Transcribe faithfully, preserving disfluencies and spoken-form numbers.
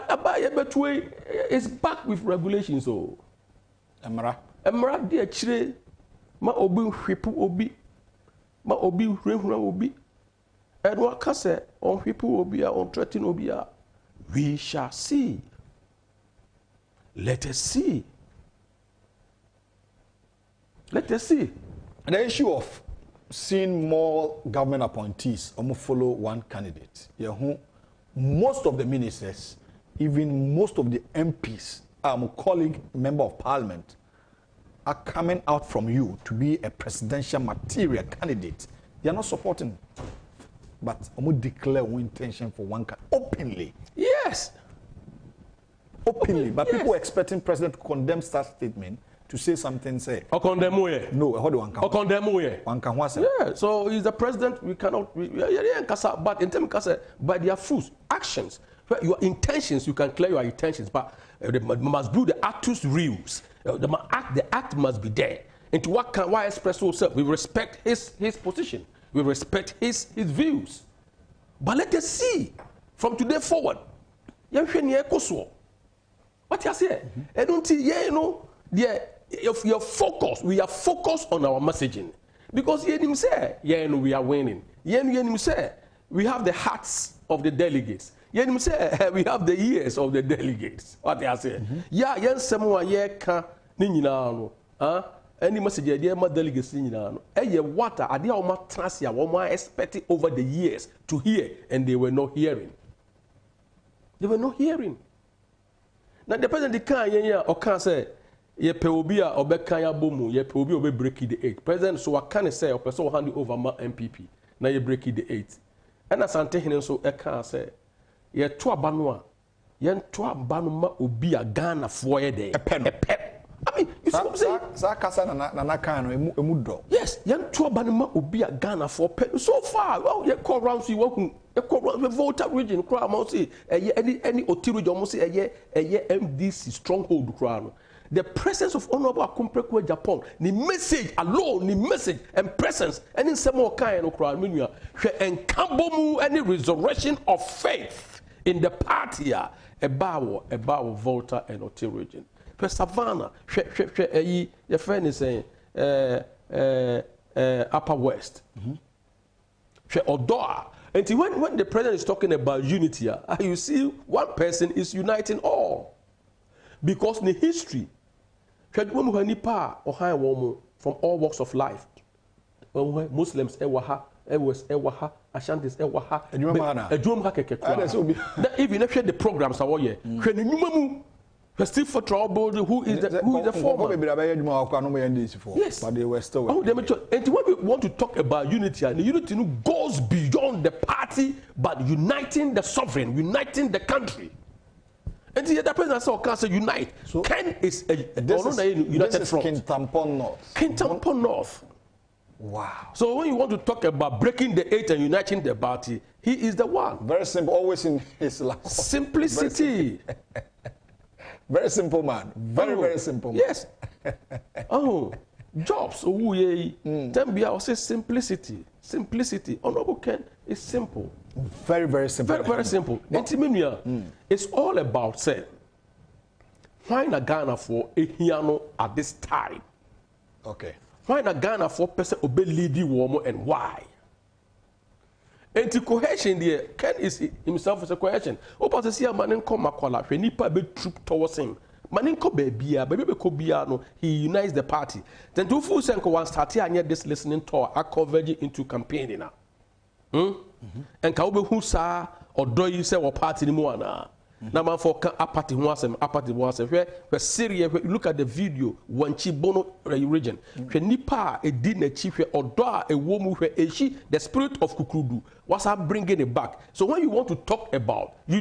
it's back with regulations. So, Emra, Emra, dear Chile, my obi, whippo obi, my obi, rehura obi, and what can say on whippo obi, on threatening obi, we shall see. Let us see. Let us see. And the issue of seeing more government appointees almost follow one candidate. Most of the ministers, even most of the M Ps, our colleague member of parliament, are coming out from you to be a presidential material candidate. They are not supporting, but almost declare one intention for one candidate openly. Yes. Openly, but yes. People are expecting president to condemn such statement, to say something, say. Or condemn we? No, how do one can? Or condemn we? One can what? Yeah. So he's the president. We cannot. We, but in terms of by their fruits, actions, your intentions, you can clear your intentions, but they must do the actus reus. The act, the act must be there. Into what can why express himself? We respect his his position. We respect his his views. But let us see from today forward. What you say? I don't see, you know, if you're focused, we are focused on our messaging. Because you say, yeah, no, we are winning. You say, we have the hearts of the delegates. You say, we have the ears of the delegates. What you say? Yeah, yeah, someone, yeah, can, no, no, any message, yeah, my delegates, no, no. What are they all trusting? What I expected over the years to hear, and they were not hearing. They were not hearing. Now the president can't yeah or can say ye peobia or be kanya bomu ye peobi obe breaking the eight. President so I can say or person hand over my M P P. Now you break the eight. And as ante him so I can say ye twa banwa ye twa banuma obi a Ghana for ye day. I mean you see what I'm saying? Sa kasa na na na kan no emu do. Yes, ye twa banuma obi a Ghana for pe. So far well you call round see what the voter region, any any Otiri, M D C stronghold. The presence of Honorable Akomprekwe Japon, the message alone, the message and presence, and in some more kind of crowd, any resurrection of faith in the party, a bow, a bow voter and Otiri region. For Savannah, your friend is saying, Upper West, Odoa. And when, when the president is talking about unity, you see one person is uniting all. Because in the history, from all walks of life, Muslims, Ashantis, even if the programs are all year, still for trouble, who is the, who is the former? Yes. But they were still. Oh, and when we want to talk about unity, and unity goes beyond the party, but uniting the sovereign, uniting the country. And the other person I saw can say unite. So Ken is a this is, United this is Front. Ken Tampon North. Ken Tampon North. Wow. So when you want to talk about breaking the eight and uniting the party, he is the one. Very simple, always in his life. Simplicity. Very simple man. Very, oh, very simple man. Yes. Oh, jobs. Tambia also simplicity. Simplicity. Honorable Ken is simple. Very, very simple. Very, very simple. Mm. It's all about saying, why not Ghana for a hiano at this time? Okay. Why not Ghana for person obey lady woman and why? Anti-cohesion there, Ken is himself as a cohesion. Oh, but see a man in Komakola, when he probably troop towards him. Maninko Bebia, Baby Kobiano, he unites the party. Then two full Senko was starting and yet this listening tour are converging into campaigning now. And Kaube Husa or do you say or party in Moana? Now, for a party once and a party once a where Syria, look at the video, one Chibono region. When Nipa, a dinner chief, or da a woman where she, the spirit of Kukudu, was bringing it back. So, when you want to talk about, you